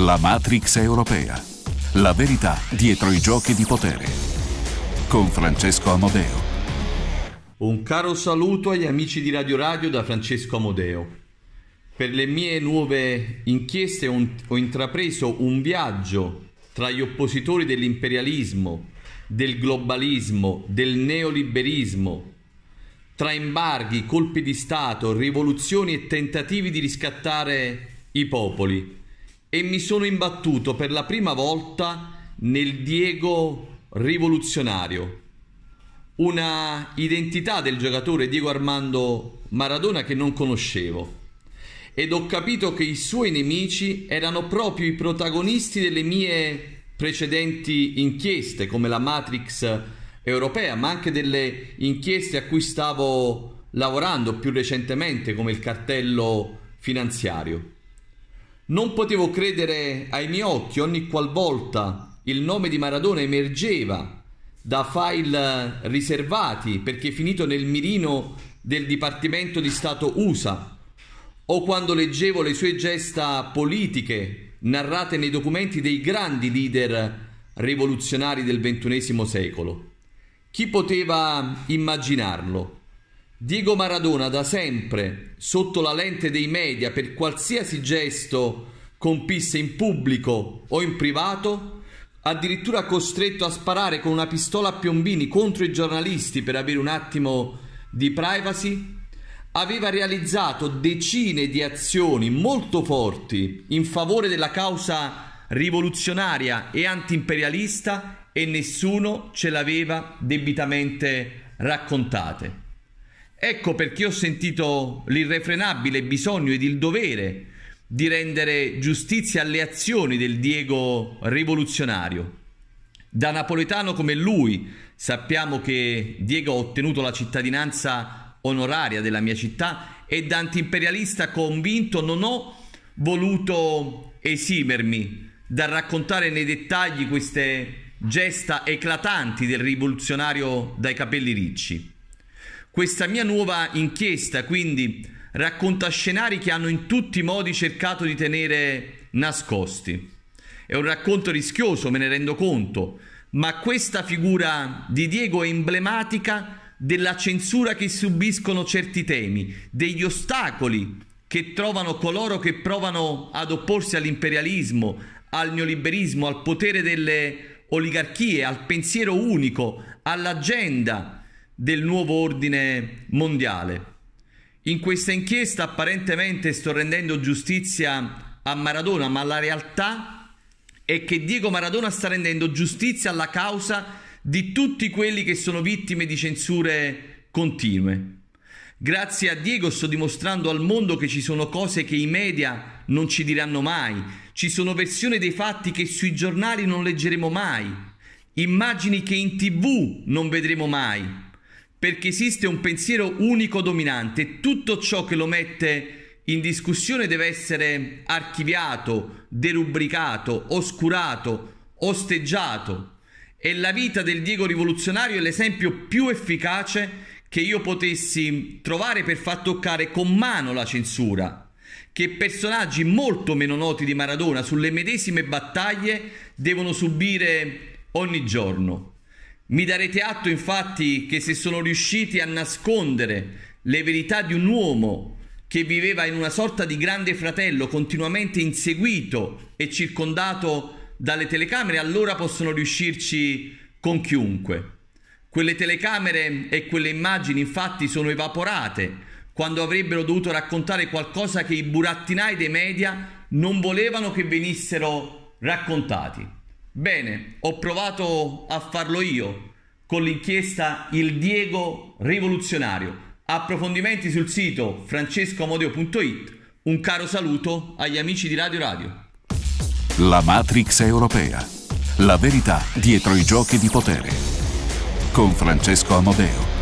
La Matrix europea. La verità dietro i giochi di potere. Con Francesco Amodeo. Un caro saluto agli amici di Radio Radio da Francesco Amodeo. Per le mie nuove inchieste ho intrapreso un viaggio tra gli oppositori dell'imperialismo, del globalismo, del neoliberismo, tra embarghi, colpi di Stato, rivoluzioni e tentativi di riscattare i popoli, e mi sono imbattuto per la prima volta nel Diego rivoluzionario, una identità del giocatore Diego Armando Maradona che non conoscevo, ed ho capito che i suoi nemici erano proprio i protagonisti delle mie precedenti inchieste, come la Matrix europea, ma anche delle inchieste a cui stavo lavorando più recentemente, come il cartello finanziario. Non potevo credere ai miei occhi ogni qualvolta il nome di Maradona emergeva da file riservati perché finito nel mirino del Dipartimento di Stato USA, o quando leggevo le sue gesta politiche narrate nei documenti dei grandi leader rivoluzionari del XXI secolo. Chi poteva immaginarlo? Diego Maradona, da sempre sotto la lente dei media per qualsiasi gesto compisse in pubblico o in privato, addirittura costretto a sparare con una pistola a piombini contro i giornalisti per avere un attimo di privacy, aveva realizzato decine di azioni molto forti in favore della causa rivoluzionaria e antiimperialista, e nessuno ce l'aveva debitamente raccontate. Ecco perché ho sentito l'irrefrenabile bisogno ed il dovere di rendere giustizia alle azioni del Diego rivoluzionario. Da napoletano come lui sappiamo che Diego ha ottenuto la cittadinanza onoraria della mia città, e da antiimperialista convinto non ho voluto esimermi dal raccontare nei dettagli queste gesta eclatanti del rivoluzionario dai capelli ricci. Questa mia nuova inchiesta, quindi, racconta scenari che hanno in tutti i modi cercato di tenere nascosti. È un racconto rischioso, me ne rendo conto, ma questa figura di Diego è emblematica della censura che subiscono certi temi, degli ostacoli che trovano coloro che provano ad opporsi all'imperialismo, al neoliberismo, al potere delle oligarchie, al pensiero unico, all'agenda del nuovo ordine mondiale. In questa inchiesta apparentemente sto rendendo giustizia a Maradona, ma la realtà è che Diego Maradona sta rendendo giustizia alla causa di tutti quelli che sono vittime di censure continue. Grazie a Diego sto dimostrando al mondo che ci sono cose che i media non ci diranno mai, ci sono versioni dei fatti che sui giornali non leggeremo mai, immagini che in TV non vedremo mai, perché esiste un pensiero unico dominante e tutto ciò che lo mette in discussione deve essere archiviato, derubricato, oscurato, osteggiato. E la vita del Diego rivoluzionario è l'esempio più efficace che io potessi trovare per far toccare con mano la censura, che personaggi molto meno noti di Maradona sulle medesime battaglie devono subire ogni giorno. Mi darete atto infatti che se sono riusciti a nascondere le verità di un uomo che viveva in una sorta di grande fratello continuamente inseguito e circondato dalle telecamere, allora possono riuscirci con chiunque. Quelle telecamere e quelle immagini infatti sono evaporate quando avrebbero dovuto raccontare qualcosa che i burattinai dei media non volevano che venissero raccontati. Bene, ho provato a farlo io con l'inchiesta Il Diego rivoluzionario. Approfondimenti sul sito francescoamodeo.it. Un caro saluto agli amici di Radio Radio. La Matrix europea. La verità dietro i giochi di potere. Con Francesco Amodeo.